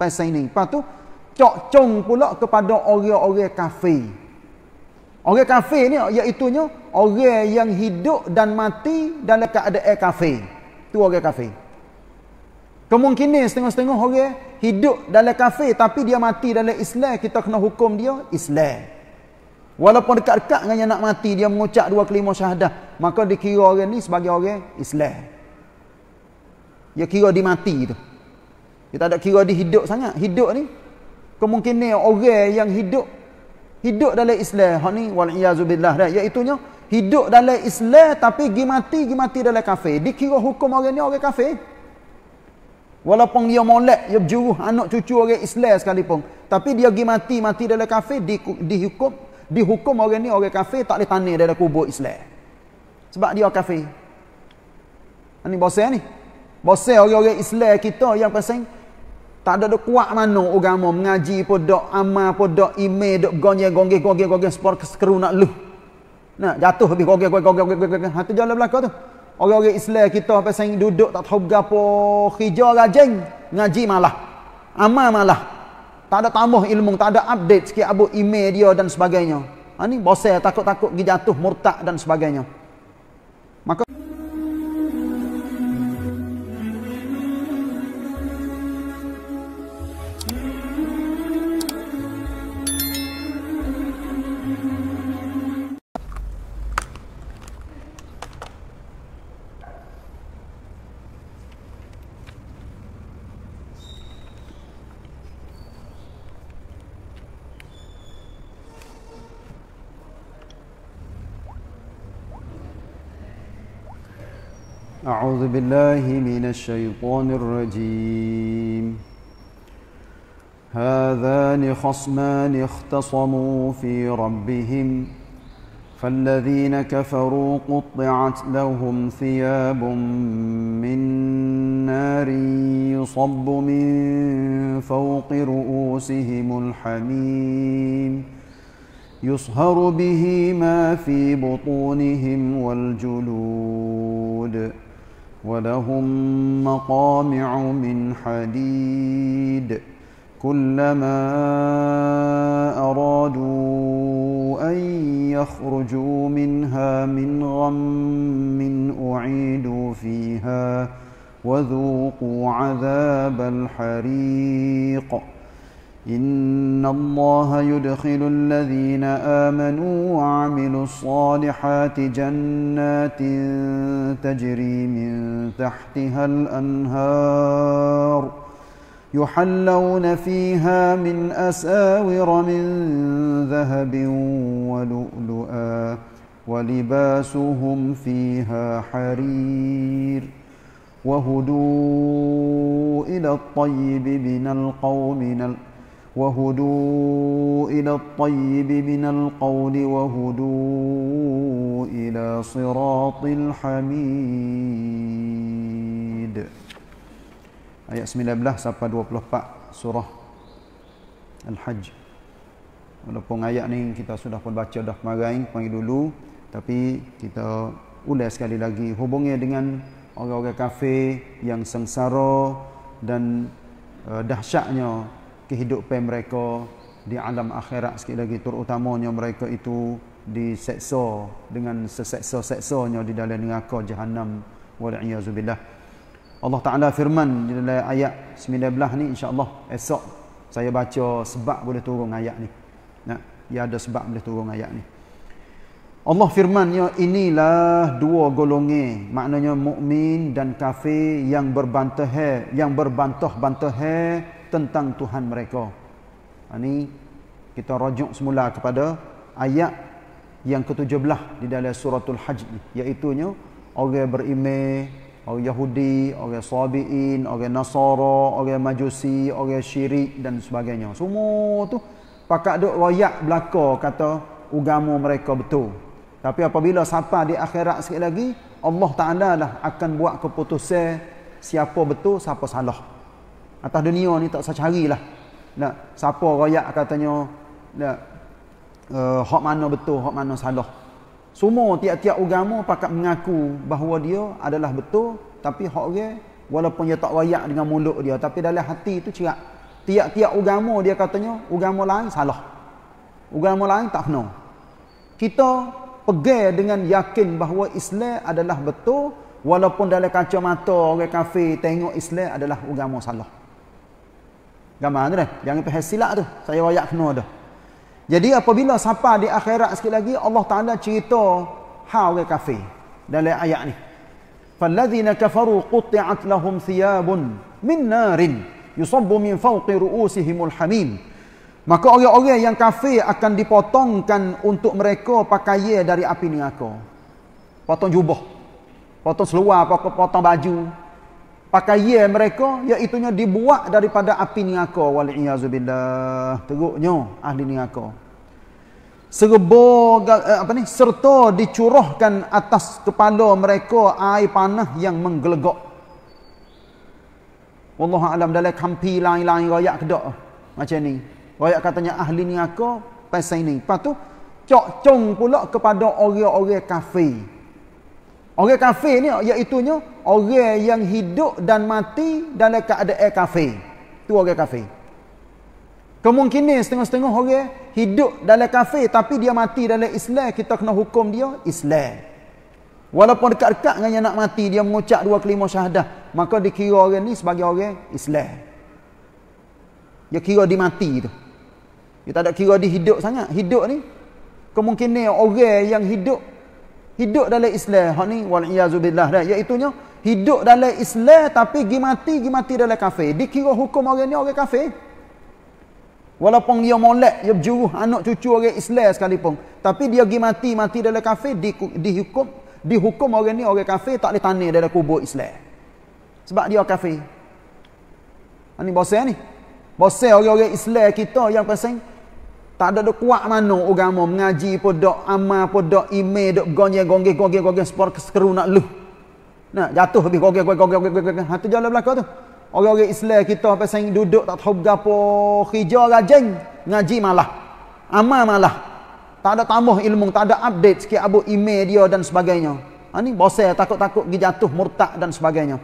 pasal ini. Lepas tu cok cong pula kepada orang-orang kafir. Orang kafir ni iaitunya orang yang hidup dan mati dalam keadaan kafir. Tu orang kafir. Kemungkinan setengah-setengah orang hidup dalam kafir tapi dia mati dalam Islam, kita kena hukum dia Islam. Walaupun dekat-dekat dengan yang nak mati dia mengucap dua kalimah syahadah, maka dikira orang ni sebagai orang Islam. Dia kira dia mati tu. Dia tak ada kira dia hidup sangat. Hidup ni kemungkinan orang yang hidup dalam Islam hak ni wal iazubillah dah, iaitunya hidup dalam Islam tapi gi mati dalam kafir, dikira hukum orang ni orang kafir, walaupun dia molek, dia berjuruh anak cucu orang Islam sekalipun, tapi dia gi mati dalam kafir, dihukum orang ni orang kafir, tak boleh tanam dalam kubur Islam sebab dia kafir. Ini bosan ni, bosan orang-orang Islam kita yang pasang tak ada kuat mana agama, mengaji pun dak, amal pun dak, email dak, gonggeng sport skru nak lu. Nah, jatuh habis gonggeng. Hatu jalan belakang tu. Orang-orang Islam kita pasang duduk tak tahu gapo, kerja rajin, ngaji malah. Amal malah. Tak ada tambah ilmu, tak ada update sikit abu email dia dan sebagainya. Ha ni bosan, takut-takut pergi jatuh murtad dan sebagainya. Maka أعوذ بالله من الشيطان الرجيم هذان خصمان اختصموا في ربهم فالذين كفروا قطعت لهم ثياب من نار يصب من فوق رؤوسهم الحميم يصهر به ما في بطونهم والجلود ولهم مقامع من حديد كلما أرادوا أن يخرجوا منها من غم أعيدوا فيها وذوقوا عذاب الحريق إن الله يدخل الذين آمنوا وعملوا الصالحات جنات تجري من تحتها الأنهار يحلون فيها من أساور من ذهب ولؤلؤا ولباسهم فيها حرير وهدوا إلى الطيب من القول وهدوا إلى صراط الحميد. Ayat 19 sampai 24 surah Al-Hajj. Walaupun ayat ni kita sudah pun baca dah kemarin panggil dulu, tapi kita ulas sekali lagi hubungnya dengan orang-orang kafir yang sengsara dan dahsyatnya kehidupan mereka di alam akhirat sekali lagi, terutamanya mereka itu diseksa dengan seseksa-seksanya di dalam neraka jahanam wal iazubillah. Allah Taala firman di dalam ayat 19 ni, insya-Allah esok saya baca sebab boleh turun ayat ni. Nah, ia ada sebab boleh turun ayat ni. Allah firmannya, inilah dua golongan, maknanya mukmin dan kafir yang berbantah-bantah tentang Tuhan mereka. Ini kita rujuk semula kepada ayat yang ke-17 di dalam suratul Hajj, iaitunya orang beriman, orang Yahudi, orang Sabi'in, orang Nasara, orang Majusi, orang syirik dan sebagainya. Semua tu pakak duk royak belaka kata agama mereka betul. Tapi apabila sampai di akhirat sikit lagi, Allah Ta'ala lah akan buat keputusan siapa betul, siapa salah. Atas dunia ni tak usah carilah. Nah, siapa royak katanya, nah, hak mana betul, hak mana salah. Semua tiap-tiap agama pakat mengaku bahawa dia adalah betul, tapi hak dia Walaupun dia tak rayak dengan mulut dia, tapi dalam hati itu cerak. Tiap-tiap agama dia katanya, agama lain salah. Agama lain tak benar. Kita pegang dengan yakin bahawa Islam adalah betul, walaupun dalam kacamata orang kafir tengok Islam adalah agama salah. Gambar tu dah. Jangan pergi silap tu. Saya rayak kena dah. Jadi apabila siapa di akhirat sikit lagi, Allah Ta'ala cerita hal orang kafir dalam ayat ni. فَالَّذِينَ كَفَرُوا قُطِعَتْ لَهُمْ ثِيَابٌ مِنْ نَارٍ يُصَبُّ مِنْ فَوْقِ رُؤُوسِهِمُ الْحَمِيمِ. Maka orang-orang yang kafir akan dipotongkan untuk mereka pakaian dari api neraka. Potong jubah, potong seluar, potong baju. Pakaian mereka iaitunya dibuat daripada api neraka. Wal'iyazubillah. Teruknya ahli neraka. Serta dicurahkan atas kepala mereka air panah yang menggelegak. Wallahu a'lam. Dalam kampi lain-lain rakyat kedak macam ni. Rakyat katanya ahli neraka pasal ni. Lepas tu cok-cong pula kepada orang-orang kafir. Orang kafir ni iaitunya orang yang hidup dan mati dalam keadaan kafir. Tu orang kafir. Kemungkinan setengah-setengah orang hidup dalam kafir tapi dia mati dalam Islam, kita kena hukum dia Islam. Walaupun dekat-dekat dengan yang nak mati dia mengucap dua kalimah syahadah, maka dikira orang ni sebagai orang Islam. Dia kira dia mati tu. Dia tak ada kira dia hidup sangat. Hidup ni kemungkinan orang yang hidup dalam Islam hak ni waliyazubillah dah, iaitunya hidup dalam Islam tapi gi mati dalam kafir, dikira hukum orang ni orang kafir. Walaupun dia molek, dia berjuruh anak cucu orang Islam sekalipun, tapi dia gi mati dalam kafir, dihukum orang ni orang kafir, tak boleh tanam dalam kubur Islam sebab dia kafir. Ini bosan ni. Bosan orang-orang Islam kita yang pasang tak ada kuat mana agama, mengaji pun dak, amal pun dak, email dak, gonggeng sport sekeru nak luh. Nak jatuh habis gonggeng. Hatu jalan belakang tu. Orang-orang Islam kita apa sang duduk tak tahu gapo, kerja rajin, ngaji malah. Amal malah. Tak ada tambah ilmu, tak ada update sikit abu email dia dan sebagainya. Ha ni bosan, takut-takut pergi jatuh murtad dan sebagainya.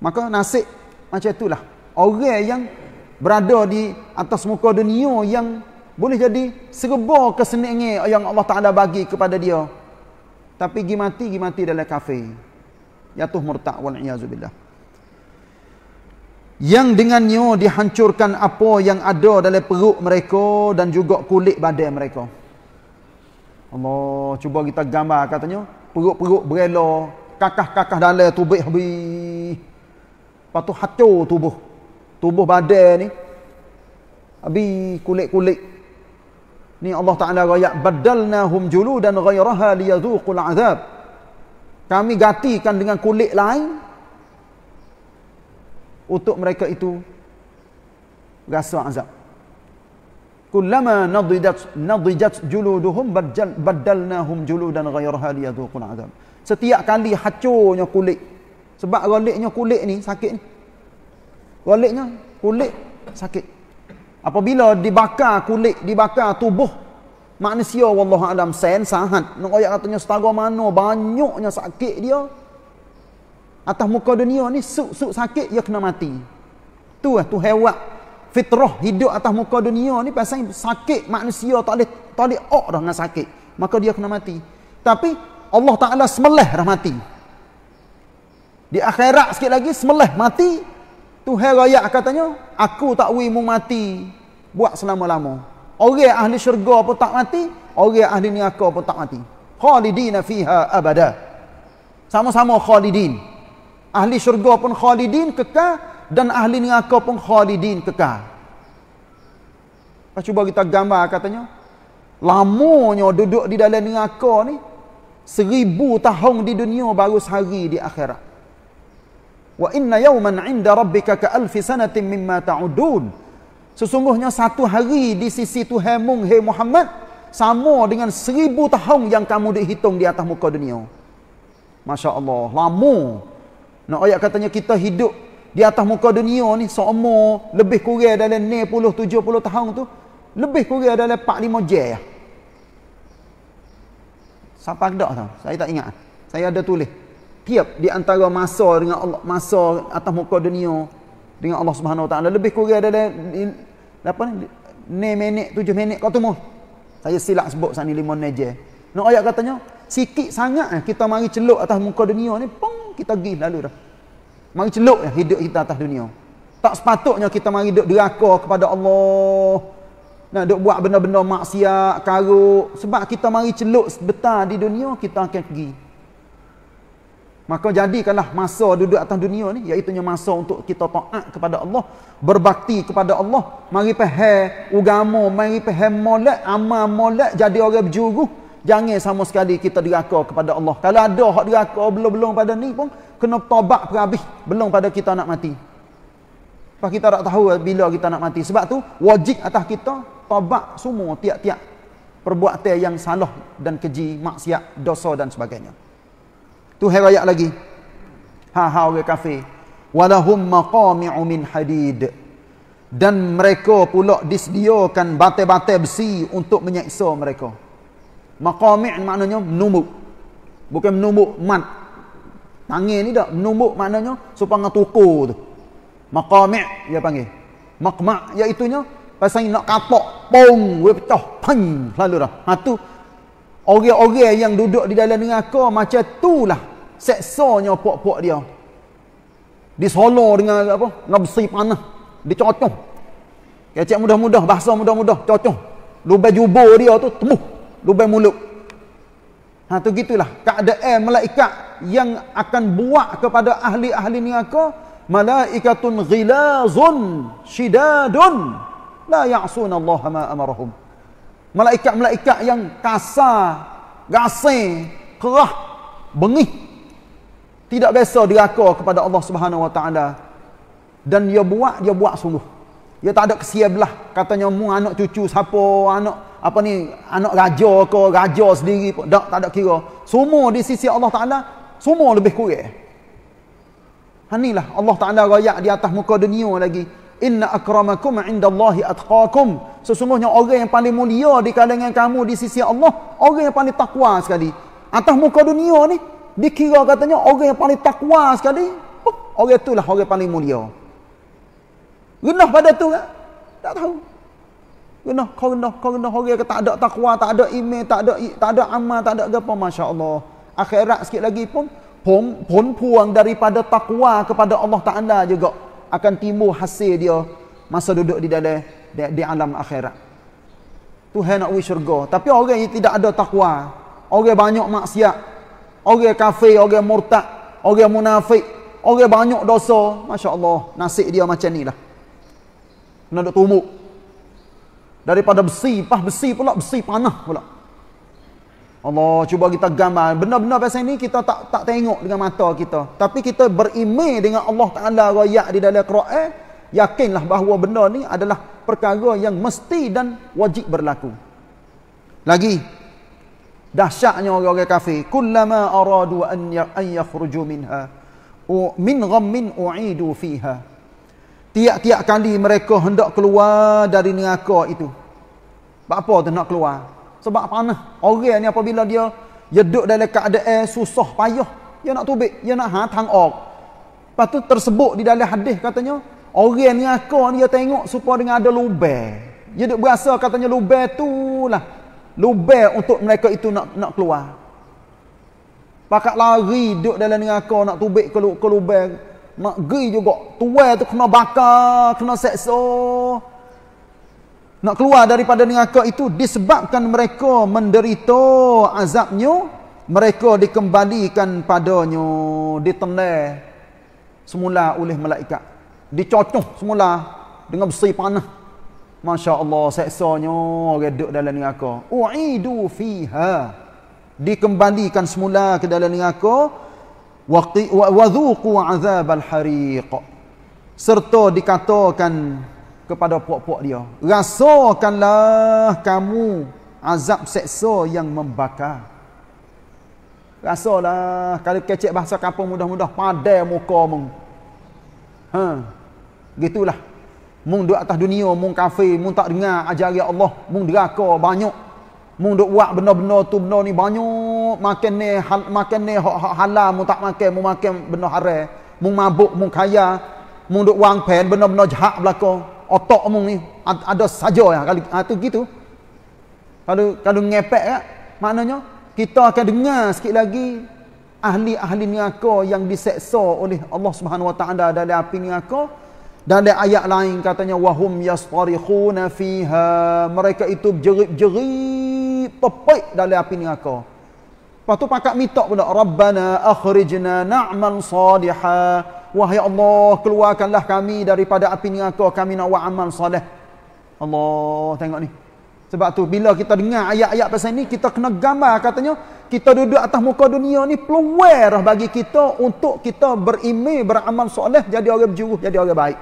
Maka nasib macam itulah. Orang yang berada di atas muka dunia yang boleh jadi serba kesenangan yang Allah Ta'ala bagi kepada dia, tapi gi mati dalam kafir, jatuh murtad. Wal-iyazubillah. Yang dengannya dihancurkan apa yang ada dalam perut mereka dan juga kulit badan mereka. Allah, cuba kita gambar katanya perut-perut berela, kakah-kakah dalam tubuh habis, lepas tu hancur tubuh badan ni habis kulit-kulit ni. Allah Ta'ala rakyat badalnahum juludan ghairaha liyadhuqul azab, kami gantikan dengan kulit lain untuk mereka itu rasa azab. Kullama nadijat juluduhum badalnahum juludan ghairaha liyadhuqul azab. Setiap kali hancurnya kulit, sebab roleknya kulit ni sakit ni. Kualitnya, kulit sakit. Apabila dibakar kulit, dibakar tubuh manusia, wallahu a'lam, sahat. Nak ayat katanya setara mana banyaknya sakit dia atas muka dunia ni, suk-suk sakit dia kena mati. Tu hewat fitrah hidup atas muka dunia ni, pasal sakit manusia tak boleh ok dah dengan sakit, maka dia kena mati. Tapi Allah Taala semelih dah mati. Di akhirat sikit lagi semelih mati. Tuhan rakyat katanya, aku tak wui mu mati buat selama-lama. Orang ahli syurga pun tak mati, orang ahli neraka pun tak mati. Khalidina fiha abada. Sama-sama khalidin. Ahli syurga pun khalidin kekal dan ahli neraka pun khalidin kekal. Cuba kita gambar katanya, lamanya duduk di dalam neraka ni 1000 tahun di dunia baru sehari di akhirat. Wa inna yawman 'inda rabbika ka alfi sanatin mimma ta'udun. Sesungguhnya satu hari di sisi Tuhanmu, hai Muhammad, sama dengan 1000 tahun yang kamu dihitung di atas muka dunia. Masya-Allah, lama. Nak ayat katanya kita hidup di atas muka dunia ni seumur lebih kurang dalam 60 70 tahun tu, lebih kurang dalam 4-5 jam. Siapa dak tahu? Saya tak ingat. Saya ada tulis. tiap di antara masa dengan Allah, masa atas muka dunia dengan Allah Subhanahu Wa Taala lebih kurang dalam 6 minit 7 minit kau tumuh. Saya silap sebut sana 5 minit je. Nak ayat katanya sikit sangat kita mari celuk atas muka dunia ni, pong kita pergi lalu dah. Mari celuk hidup kita atas dunia. Tak sepatutnya kita mari duk deraka kepada Allah. Nak duk buat benda-benda maksiat, karuk, sebab kita mari celuk sebentar di dunia kita akan pergi. Maka jadikanlah masa duduk atas dunia ni, iaitunya masa untuk kita taat kepada Allah, berbakti kepada Allah. Mari pahal agama, mari pahal molek, amal molek, jadi orang berjuruh. Jangan sama sekali kita deraka kepada Allah. Kalau ada hak deraka belum-belum pada ni pun, kena tobat perhabis. Belum pada kita nak mati. Lepas kita tak tahu bila kita nak mati. Sebab tu, wajib atas kita tobat semua tiap-tiap perbuatan yang salah dan keji, maksiat, dosa dan sebagainya. Tu herayat lagi. Ha-ha orang kafir. Walahum maqami'u min hadid. Dan mereka pula disediakan batai-batai besi untuk menyiksa mereka. Maqami' maknanya menumbuk. Bukan menumbuk mat. Tangan ni tak. Menumbuk maknanya supaya tukur tu. Maqami' dia panggil. Maqma' iaitunya pasal nak kapak. Pong. Dia pecah. Pang. Lalu dah. Ha tu. Orang-orang yang duduk di dalam neraka macam itulah seksanya puak-puak dia. Disolor dengan apa? Dengan besi panah. Dicocok. Kecek mudah-mudah, bahasa mudah-mudah, cocok. Lubang jubur dia tu tembus, lubang mulut. Ha tu gitulah keadaan malaikat yang akan buat kepada ahli-ahli neraka. Malaikatun ghilazun shidadun la ya'sunallaha ma amarahum. Malaikat-malaikat yang kasar, gasing, kerah, bengih. Tidak biasa deraka kepada Allah Subhanahu Wa Taala. Dan dia buat sungguh. Dia tak ada kesian belah. Katanya mu anak cucu siapa, anak apa ni, anak raja ke, raja sendiri pun tak ada kira. Semua di sisi Allah Taala, semua lebih kurang. Inilah Allah Taala rakyat di atas muka dunia lagi. Inna akramakum indallahi atqakum. Sesungguhnya orang yang paling mulia di kalangan kamu di sisi Allah, orang yang paling takwa sekali. Atas muka dunia ni dikira katanya orang yang paling takwa sekali, orang itulah orang paling mulia. Rendah pada tu kan? Tak tahu. Rendah, kau rendah orang yang tak ada takwa, tak ada iman, tak ada amal, tak ada apa. Masya-Allah. Akhirat sikit lagi pun puang daripada takwa kepada Allah Taala juga akan timbul hasil dia masa duduk di dalam di alam akhirat. Tuhan nak pergi syurga. Tapi orang yang tidak ada takwa, orang banyak maksiat, orang kafir, orang murtad, orang munafik, orang banyak dosa, masya-Allah, nasib dia macam nilah. Kena duk tumbuk. Daripada besi, pah besi pula, besi panah pula. Allah, cuba kita gambar. Benda-benda pasal ni kita tak tengok dengan mata kita. Tapi kita berimej dengan Allah Ta'ala rakyat di dalam Quran. Yakinlah bahawa benda ni adalah perkara yang mesti dan wajib berlaku. Lagi, dahsyatnya orang-orang kafir. Kullama aradu an yakhruju minha. Min ghammin u'idu fiha. Tiap-tiap kali mereka hendak keluar dari neraka itu. Apa tu nak keluar? Sebab panah. Orang ni apabila dia duduk dalam keadaan susah payah, dia nak tubik, dia nak hang orang. Lepas tu tersebut di dalam hadis katanya, orang ni aku dia tengok supaya dengan ada lubang. Dia duk berasa katanya lubang tu lah. Lubang untuk mereka itu nak keluar. Pakat lari duduk dalam neraka nak tubik ke lubang. Nak geri juga. Tuan tu kena bakar, kena seksa. Nak keluar daripada neraka itu disebabkan mereka menderita azabnya, mereka dikembalikan padanya, ditenang semula oleh malaikat, dicocoh semula dengan besi panah. Masya-Allah, seksanya orang duduk dalam neraka. U'idu fiha, dikembalikan semula ke dalam neraka. Wa dhuqu azabal hariq, serta dikatakan kepada puak-puak dia, rasakanlah kamu azab seksa yang membakar. Rasalah. Kalau kecek bahasa kampung mudah-mudah, padai muka mung. Ha. Gitulah. Mung duduk atas dunia, mung kafir, mung tak dengar ajaran Allah, mung deraka banyak. Mung duk buat benda-benda tu, benda ni banyak mu makan ni, makan ni halal, mu tak makan, mu makan benda haram, mu mabuk, mu kaya, mu duk wang pen benda-benda jahat belaka. Otak mu ni ada saja ya kali tu gitu. Kalau ngepek ya, maknanya kita akan dengar sikit lagi ahli-ahli neraka yang diseksa oleh Allah Subhanahu Wa Taala dari api neraka. Dan ada ayat lain katanya wahum yastarikhuna fiha, mereka itu jerit-jerit tepek dalam api neraka. Lepas tu pakak minta pula Rabbana akhrijna na'mal salihah, wahai Allah keluarkanlah kami daripada api neraka, kami nak buat amal soleh. Allah, tengok ni. Sebab tu bila kita dengar ayat-ayat pasal ni kita kena gambar katanya kita duduk atas muka dunia ni peluang bagi kita untuk kita berimeh, beramal soleh, jadi orang berjuruh, jadi orang baik.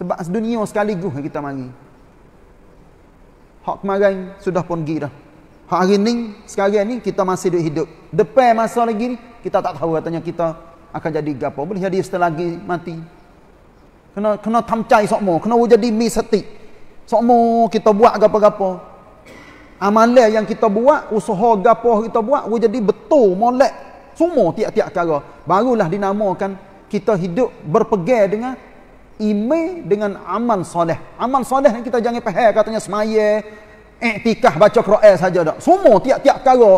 Sebab dunia sekaligus kita mari. Hak kemarin sudah pun pergi dah. Hak hari ni, sekarang ni kita masih hidup. Depan masa lagi ni, kita tak tahu katanya kita akan jadi gapo. Boleh jadi setelah lagi mati. Kena tamcai sokmo, kena jadi misati. Sokmo kita buat gapo-gapo. Amalan yang kita buat, usaha gapo kita buat, jadi betul molek semua tiap-tiap perkara. Barulah dinamakan kita hidup berpegang dengan iman dengan amal soleh. Amal soleh yang kita jangan faham katanya semaya, iktikaf, baca Quran saja dak. Semua tiap-tiap perkara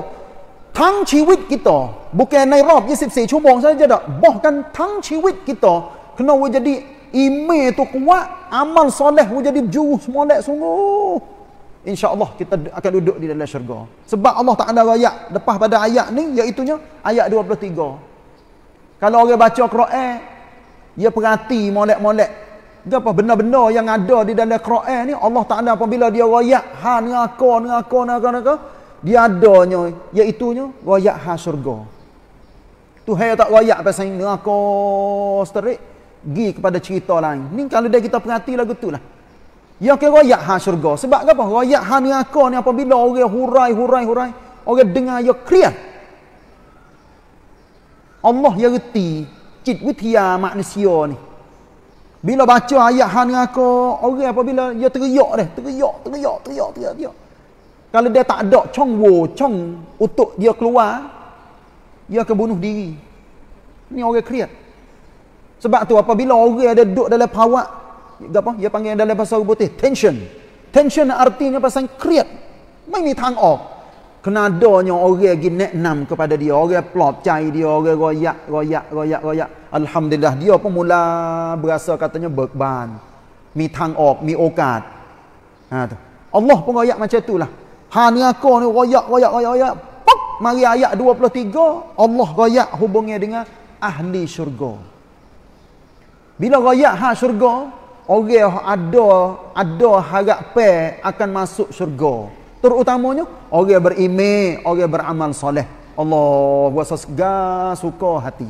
tang jiwit kita, bukan nai rob 24 jam saja dak. Bahkan tang jiwit kita kena jadi iman tu kuat, amal soleh jadi jujur molek sungguh. InsyaAllah kita akan duduk di dalam syurga. Sebab Allah Ta'ala ayat lepas pada ayat ni iaitunya ayat 23. Kalau orang baca Quran, dia perhati molek-molek. Dia apa benda-benda yang ada di dalam Quran ni Allah Ta'ala apabila dia royak ha neraka dia adanya iaitunya royak ha syurga. Tuhan tak royak pasal neraka seterik pergi kepada cerita lain. Ni kalau dia kita perhati lagu tu lah. Yang ke royak ha syurga. Sebab apa? Royak ha neraka ni apabila orang hurai-hurai orang dengar dia clear. Allah yang reti cit witia manusia ni. Bila baca ayat hang aku, orang apabila dia teriak. Kalau dia tak ada cong untuk dia keluar, dia akan bunuh diri. Ni orang kriat. Sebab tu apabila orang ada duduk dalam pawak, apa? Dia panggil dalam bahasa putih tension. Tension artinya pasal kriat. Mai ni tang ok. Kena adanya orang yang neknam kepada dia. Orang plop cai dia. Orang royak. Alhamdulillah. Dia pun mula berasa katanya berban. Mi tang ok, mi okat. Ha, tu. Allah pun royak macam tu lah. Ha ni aku ni royak. Pop! Mari ayat 23. Allah royak hubungnya dengan ahli syurga. Bila royak ha syurga, orang ada harapan akan masuk syurga. Terutamanya orang berimeh, orang beramal soleh. Allah kuasa segala suka hati.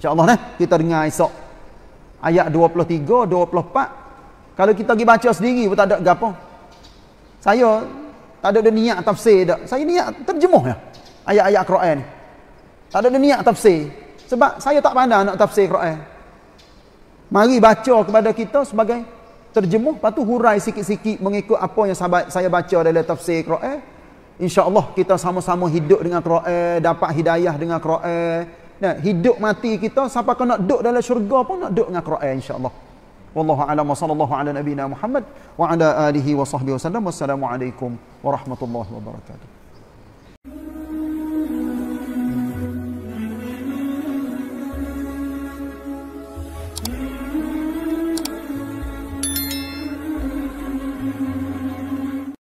InsyaAllah nah, kita dengar esok ayat 23, 24. Kalau kita pergi baca sendiri pun tak ada gapo. Saya tak ada niat tafsir dak. Saya niat terjemuh ya. Ayat-ayat Quran. Tak ada niat tafsir sebab saya tak pandai nak tafsir Quran. Mari baca kepada kita sebagai terjemuh, lepas tu hurai sikit-sikit mengikut apa yang saya baca dalam tafsir Quran. InsyaAllah kita sama-sama hidup dengan Quran, dapat hidayah dengan Quran. Nah, hidup mati kita, siapa nak duduk dalam syurga pun nak duduk dengan Quran insyaAllah. Wallahu a'lam wa sallallahu ala nabina Muhammad wa ala alihi wa sahbihi wa sallam. Wassalamualaikum warahmatullahi wabarakatuh.